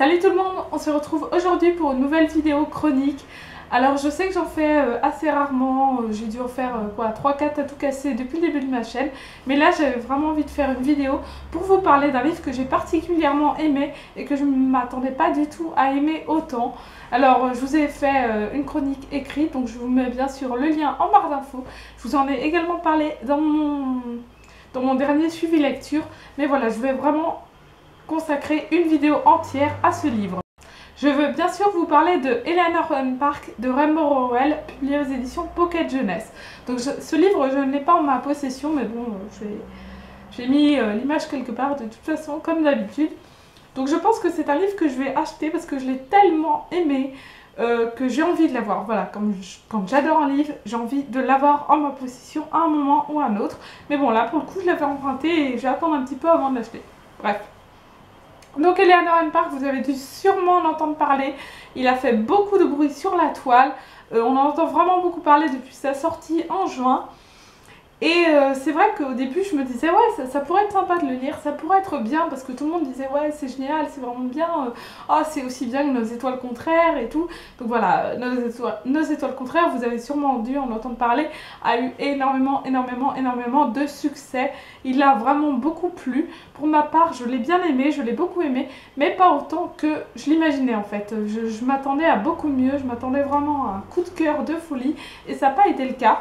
Salut tout le monde, on se retrouve aujourd'hui pour une nouvelle vidéo chronique. Alors je sais que j'en fais assez rarement, j'ai dû en faire 3-4 à tout casser depuis le début de ma chaîne. Mais là j'avais vraiment envie de faire une vidéo pour vous parler d'un livre que j'ai particulièrement aimé et que je ne m'attendais pas du tout à aimer autant. Alors je vous ai fait une chronique écrite, donc je vous mets bien sûr le lien en barre d'infos. Je vous en ai également parlé dans mon dernier suivi lecture, mais voilà, je vais vraiment consacrer une vidéo entière à ce livre. Je veux bien sûr vous parler de Eleanor & Park de Rainbow Rowell, publié aux éditions Pocket Jeunesse. Donc ce livre, je ne l'ai pas en ma possession, mais bon, j'ai mis l'image quelque part de toute façon, comme d'habitude. Donc je pense que c'est un livre que je vais acheter parce que je l'ai tellement aimé que j'ai envie de l'avoir. Voilà, comme j'adore un livre, j'ai envie de l'avoir en ma possession à un moment ou à un autre. Mais bon, là, pour le coup, je l'avais emprunté et je vais attendre un petit peu avant de l'acheter. Bref. Donc Eleanor & Park, vous avez dû sûrement en entendre parler, il a fait beaucoup de bruit sur la toile, on en entend vraiment beaucoup parler depuis sa sortie en juin. Et c'est vrai qu'au début je me disais ouais, ça pourrait être sympa de le lire, ça pourrait être bien, parce que tout le monde disait ouais c'est génial, c'est vraiment bien, oh, c'est aussi bien que Nos Étoiles Contraires et tout. Donc voilà, Nos étoiles Contraires, vous avez sûrement dû en entendre parler, a eu énormément de succès, il a vraiment beaucoup plu. Pour ma part je l'ai bien aimé, je l'ai beaucoup aimé, mais pas autant que je l'imaginais en fait. Je m'attendais à beaucoup mieux, je m'attendais vraiment à un coup de cœur de folie et ça n'a pas été le cas.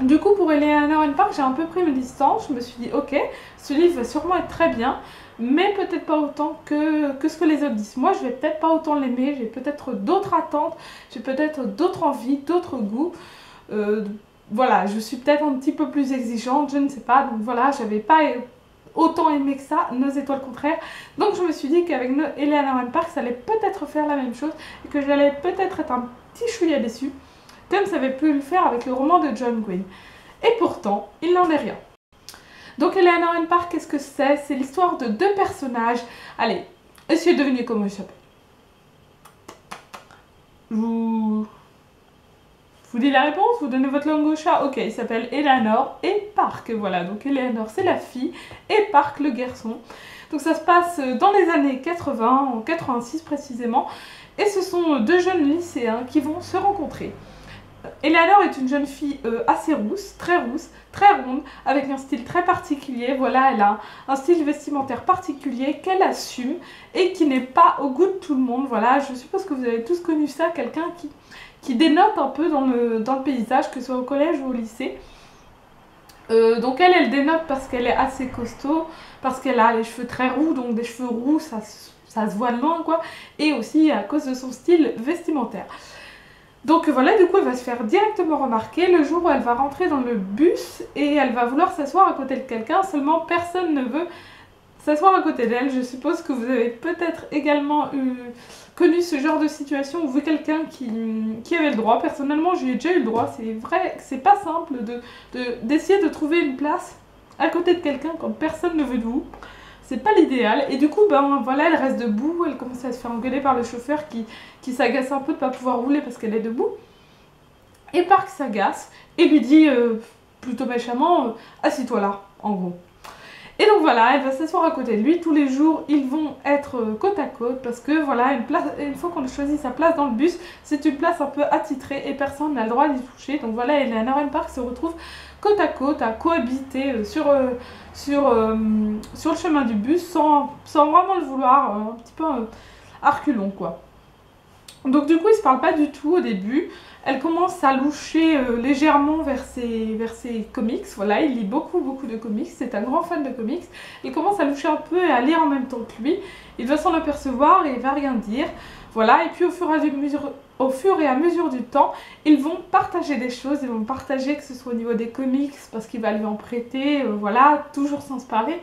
Du coup pour Eleanor & Park j'ai un peu pris mes distances, je me suis dit ok, ce livre va sûrement être très bien, mais peut-être pas autant que ce que les autres disent. Moi je vais peut-être pas autant l'aimer, j'ai peut-être d'autres attentes, j'ai peut-être d'autres envies, d'autres goûts, voilà, je suis peut-être un petit peu plus exigeante, je ne sais pas, donc voilà, j'avais pas autant aimé que ça, Nos Étoiles Contraires, donc je me suis dit qu'avec Eleanor & Park ça allait peut-être faire la même chose, et que j'allais peut-être être un petit chouïa déçue, comme ça avait pu le faire avec le roman de John Green. Et pourtant, il n'en est rien. Donc Eleanor & Park, qu'est-ce que c'est? C'est l'histoire de deux personnages. Allez, essayez de deviner comment il s'appelle. Je vous dis la réponse, vous donnez votre langue au chat. Ok, il s'appelle Eleanor et Park. Voilà, donc Eleanor c'est la fille et Park le garçon. Donc ça se passe dans les années 80, en 86 précisément. Et ce sont deux jeunes lycéens qui vont se rencontrer. Eleanor est une jeune fille assez rousse, très ronde, avec un style très particulier. Voilà, elle a un style vestimentaire particulier qu'elle assume et qui n'est pas au goût de tout le monde. Voilà, je suppose que vous avez tous connu ça, quelqu'un qui dénote un peu dans le paysage, que ce soit au collège ou au lycée. Donc elle dénote parce qu'elle est assez costaud, parce qu'elle a les cheveux très roux, donc des cheveux roux, ça se voit de loin, quoi. Et aussi à cause de son style vestimentaire. Donc voilà, du coup elle va se faire directement remarquer le jour où elle va rentrer dans le bus et elle va vouloir s'asseoir à côté de quelqu'un, seulement personne ne veut s'asseoir à côté d'elle. Je suppose que vous avez peut-être également connu ce genre de situation ou vu quelqu'un qui avait le droit. Personnellement j'ai déjà eu le droit, c'est vrai que c'est pas simple d'essayer de trouver une place à côté de quelqu'un quand personne ne veut de vous. C'est pas l'idéal, et du coup, ben voilà, elle reste debout, elle commence à se faire engueuler par le chauffeur qui s'agace un peu de ne pas pouvoir rouler parce qu'elle est debout. Et Park s'agace et lui dit plutôt méchamment « Assis-toi là », en gros. Et donc voilà, elle va s'asseoir à côté de lui, tous les jours ils vont être côte à côte parce que voilà, une fois qu'on choisit sa place dans le bus, c'est une place un peu attitrée et personne n'a le droit d'y toucher. Donc voilà, Eleanor & Park se retrouve côte à côte à cohabiter sur le chemin du bus sans vraiment le vouloir, un petit peu à reculons quoi. Donc du coup ils se parlent pas du tout au début, elle commence à loucher légèrement vers ses comics, voilà, il lit beaucoup de comics, c'est un grand fan de comics, il commence à loucher un peu et à lire en même temps que lui, il va s'en apercevoir et il va rien dire, voilà, et puis au fur et à mesure du temps, ils vont partager des choses, ils vont partager que ce soit au niveau des comics, parce qu'il va lui en prêter, voilà, toujours sans se parler,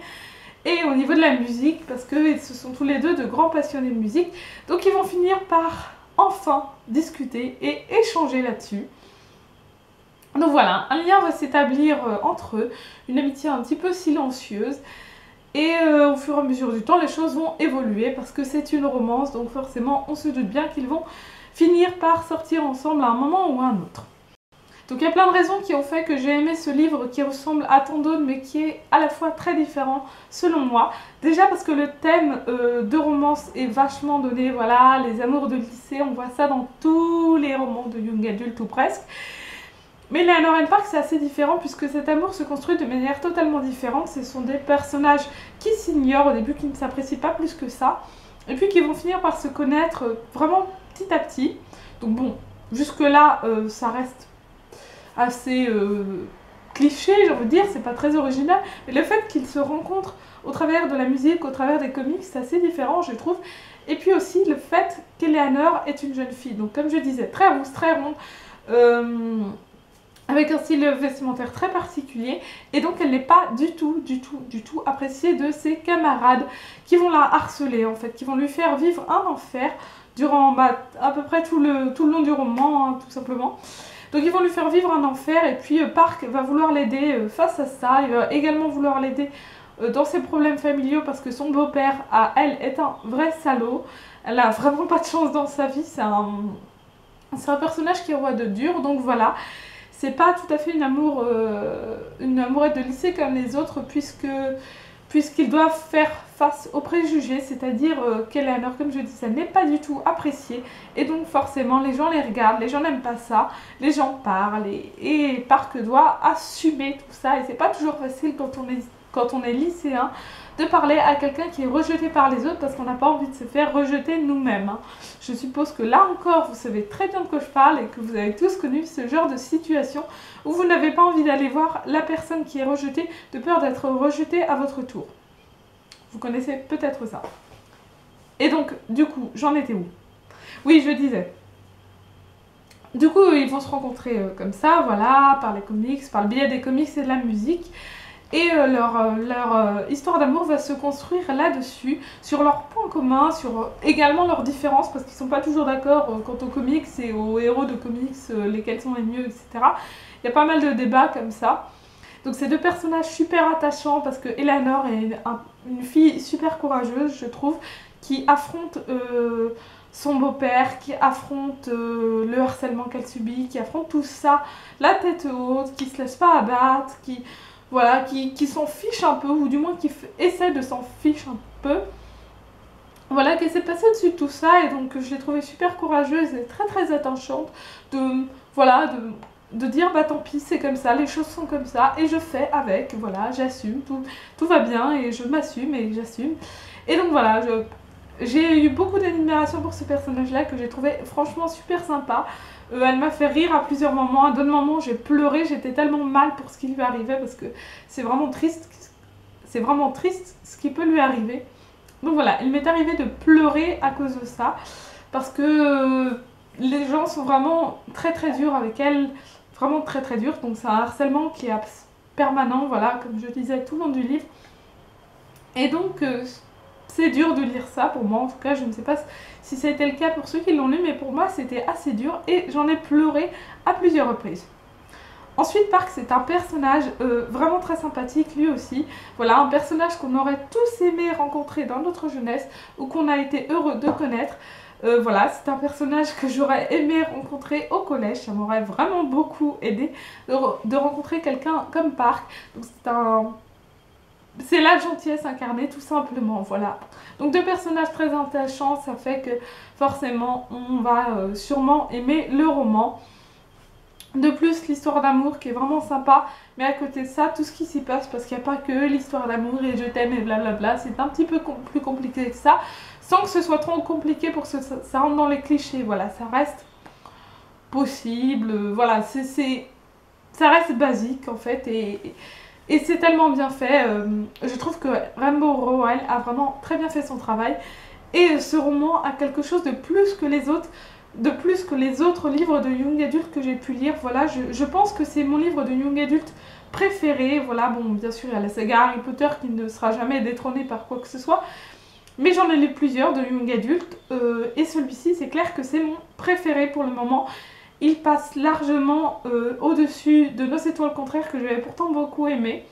et au niveau de la musique, parce que ce sont tous les deux de grands passionnés de musique, donc ils vont finir par enfin discuter et échanger là-dessus. Donc voilà, un lien va s'établir entre eux, une amitié un petit peu silencieuse, et au fur et à mesure du temps les choses vont évoluer parce que c'est une romance, donc forcément on se doute bien qu'ils vont finir par sortir ensemble à un moment ou à un autre. Donc il y a plein de raisons qui ont fait que j'ai aimé ce livre qui ressemble à tant d'autres mais qui est à la fois très différent selon moi. Déjà parce que le thème de romance est vachement donné, voilà, les amours de lycée, on voit ça dans tous les romans de young adult ou presque. Mais Eleanor & Park c'est assez différent puisque cet amour se construit de manière totalement différente. Ce sont des personnages qui s'ignorent au début, qui ne s'apprécient pas plus que ça et puis qui vont finir par se connaître vraiment petit à petit. Donc bon, jusque là ça reste assez cliché, j'ai envie de dire, c'est pas très original, mais le fait qu'ils se rencontrent au travers de la musique, au travers des comics, c'est assez différent je trouve. Et puis aussi le fait qu'Eleanor est une jeune fille, donc comme je disais, très rousse, très ronde, avec un style vestimentaire très particulier, et donc elle n'est pas du tout appréciée de ses camarades qui vont la harceler en fait, qui vont lui faire vivre un enfer durant à peu près tout le long du roman, hein, tout simplement. Donc ils vont lui faire vivre un enfer et puis Park va vouloir l'aider face à ça. Il va également vouloir l'aider dans ses problèmes familiaux parce que son beau-père à elle est un vrai salaud. Elle a vraiment pas de chance dans sa vie, c'est un personnage qui est roi de dur, donc voilà. C'est pas tout à fait une amourette de lycée comme les autres puisqu'ils doivent faire face aux préjugés, c'est-à-dire qu'Eleanor, comme je disais, n'est pas du tout appréciée et donc forcément les gens les regardent, les gens n'aiment pas ça, les gens parlent et Park doit assumer tout ça et c'est pas toujours facile quand on est lycéen de parler à quelqu'un qui est rejeté par les autres parce qu'on n'a pas envie de se faire rejeter nous-mêmes. Je suppose que là encore vous savez très bien de quoi je parle et que vous avez tous connu ce genre de situation où vous n'avez pas envie d'aller voir la personne qui est rejetée de peur d'être rejetée à votre tour. Vous connaissez peut-être ça. Et donc du coup j'en étais où? Oui, je disais. Du coup ils vont se rencontrer comme ça, voilà, par les comics, par le biais des comics et de la musique. Et leur histoire d'amour va se construire là-dessus, sur leurs points communs, sur également leurs différences, parce qu'ils ne sont pas toujours d'accord quant aux comics et aux héros de comics, lesquels sont les mieux, etc. Il y a pas mal de débats comme ça. Donc c'est deux personnages super attachants, parce que Eleanor est une fille super courageuse, je trouve, qui affronte son beau-père, qui affronte le harcèlement qu'elle subit, qui affronte tout ça, la tête haute, qui ne se laisse pas abattre, qui... Voilà, qui s'en fiche un peu, ou du moins qui essaie de s'en fiche un peu. Voilà, qui s'est passé dessus tout ça, et donc je l'ai trouvée super courageuse et très très attachante de dire bah tant pis, c'est comme ça, les choses sont comme ça, et je fais avec, voilà, j'assume, tout va bien, et je m'assume, et j'assume. Et donc voilà, j'ai eu beaucoup d'admiration pour ce personnage-là que j'ai trouvé franchement super sympa. Elle m'a fait rire à plusieurs moments. À d'autres moments, j'ai pleuré. J'étais tellement mal pour ce qui lui arrivait parce que c'est vraiment triste. C'est vraiment triste ce qui peut lui arriver. Donc voilà, il m'est arrivé de pleurer à cause de ça parce que les gens sont vraiment très très durs avec elle, vraiment très très durs. Donc c'est un harcèlement qui est permanent. Voilà, comme je disais tout le long du livre. Et donc c'est dur de lire ça pour moi, en tout cas je ne sais pas si ça a été le cas pour ceux qui l'ont lu, mais pour moi c'était assez dur et j'en ai pleuré à plusieurs reprises. Ensuite Park c'est un personnage vraiment très sympathique lui aussi, voilà un personnage qu'on aurait tous aimé rencontrer dans notre jeunesse ou qu'on a été heureux de connaître. Voilà, c'est un personnage que j'aurais aimé rencontrer au collège, ça m'aurait vraiment beaucoup aidé de rencontrer quelqu'un comme Park. Donc c'est la gentillesse incarnée tout simplement, voilà. Donc deux personnages très attachants, ça fait que forcément on va sûrement aimer le roman. De plus l'histoire d'amour qui est vraiment sympa, mais à côté de ça tout ce qui s'y passe, parce qu'il n'y a pas que l'histoire d'amour et je t'aime et blablabla, c'est un petit peu plus compliqué que ça, sans que ce soit trop compliqué pour que ça rentre dans les clichés, voilà, ça reste possible, voilà, ça reste basique en fait et c'est tellement bien fait, je trouve que Rainbow Rowell a vraiment très bien fait son travail et ce roman a quelque chose de plus que les autres, livres de young adult que j'ai pu lire. Voilà, je pense que c'est mon livre de young adult préféré. Voilà, bon bien sûr il y a la saga Harry Potter qui ne sera jamais détrônée par quoi que ce soit, mais j'en ai lu plusieurs de young adult et celui-ci c'est clair que c'est mon préféré pour le moment. Il passe largement au-dessus de Nos Étoiles Contraires que j'avais pourtant beaucoup aimé.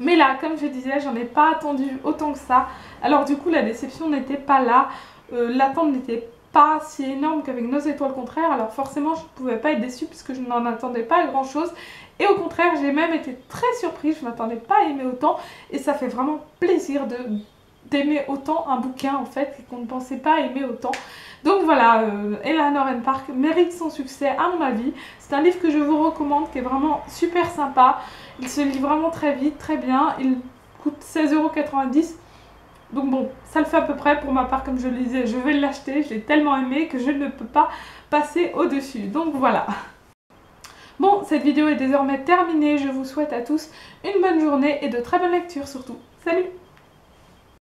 Mais là, comme je disais, j'en ai pas attendu autant que ça. Alors du coup, la déception n'était pas là, l'attente n'était pas si énorme qu'avec Nos Étoiles Contraires, alors forcément je ne pouvais pas être déçue puisque je n'en attendais pas grand chose, et au contraire j'ai même été très surprise, je ne m'attendais pas à aimer autant, et ça fait vraiment plaisir d'aimer autant un bouquin en fait, et qu'on ne pensait pas aimer autant. Donc voilà, Eleanor & Park mérite son succès à mon avis, c'est un livre que je vous recommande, qui est vraiment super sympa, il se lit vraiment très vite, très bien, il coûte 16,90 €. Donc bon, ça le fait à peu près, pour ma part comme je le disais, je vais l'acheter, je l'ai tellement aimé que je ne peux pas passer au-dessus, donc voilà. Bon, cette vidéo est désormais terminée, je vous souhaite à tous une bonne journée et de très bonnes lectures surtout. Salut!